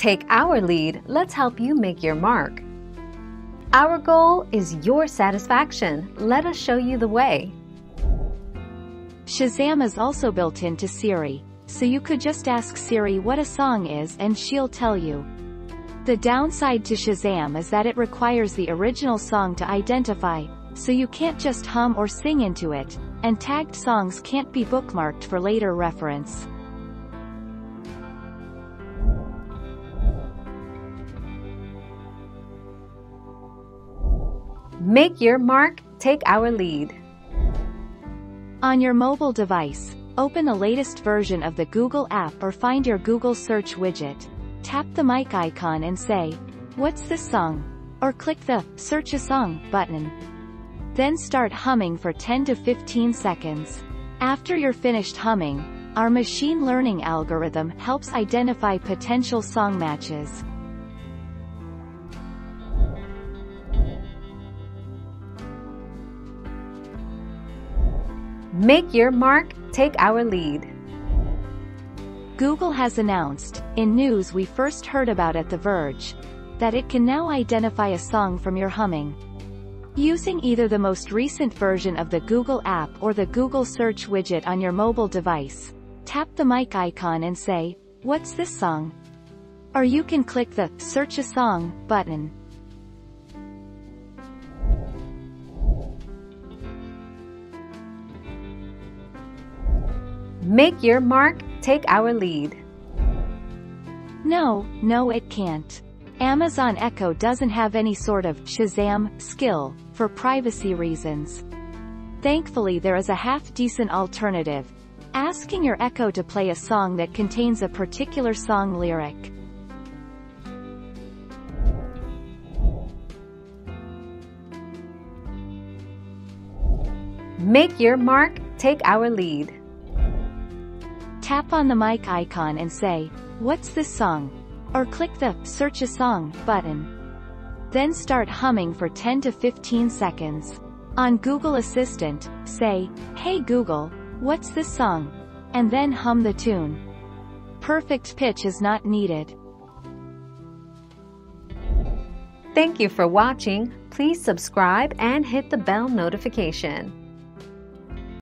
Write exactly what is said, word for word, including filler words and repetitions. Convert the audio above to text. Take our lead, let's help you make your mark. Our goal is your satisfaction. Let us show you the way. Shazam is also built into Siri, so you could just ask Siri what a song is and she'll tell you. The downside to Shazam is that it requires the original song to identify, so you can't just hum or sing into it, and tagged songs can't be bookmarked for later reference. Make your mark, take our lead. On your mobile device, open the latest version of the Google app or find your Google search widget. Tap the mic icon and say, "What's this song?" Or click the "Search a Song" button. Then start humming for ten to fifteen seconds. After you're finished humming, our machine learning algorithm helps identify potential song matches. Make your mark, take our lead. Google has announced, in news we first heard about at The Verge, that it can now identify a song from your humming. Using either the most recent version of the Google app or the Google search widget on your mobile device, tap the mic icon and say, "What's this song?" Or you can click the "Search a Song" button. Make your mark, take our lead. No, no it can't. Amazon Echo doesn't have any sort of Shazam skill, for privacy reasons. Thankfully there is a half-decent alternative. Asking your Echo to play a song that contains a particular song lyric. Make your mark, take our lead. Tap on the mic icon and say, "What's this song?" Or click the "Search a Song" button. Then start humming for ten to fifteen seconds. On Google Assistant, say, "Hey Google, what's this song?" And then hum the tune. Perfect pitch is not needed. Thank you for watching. Please subscribe and hit the bell notification.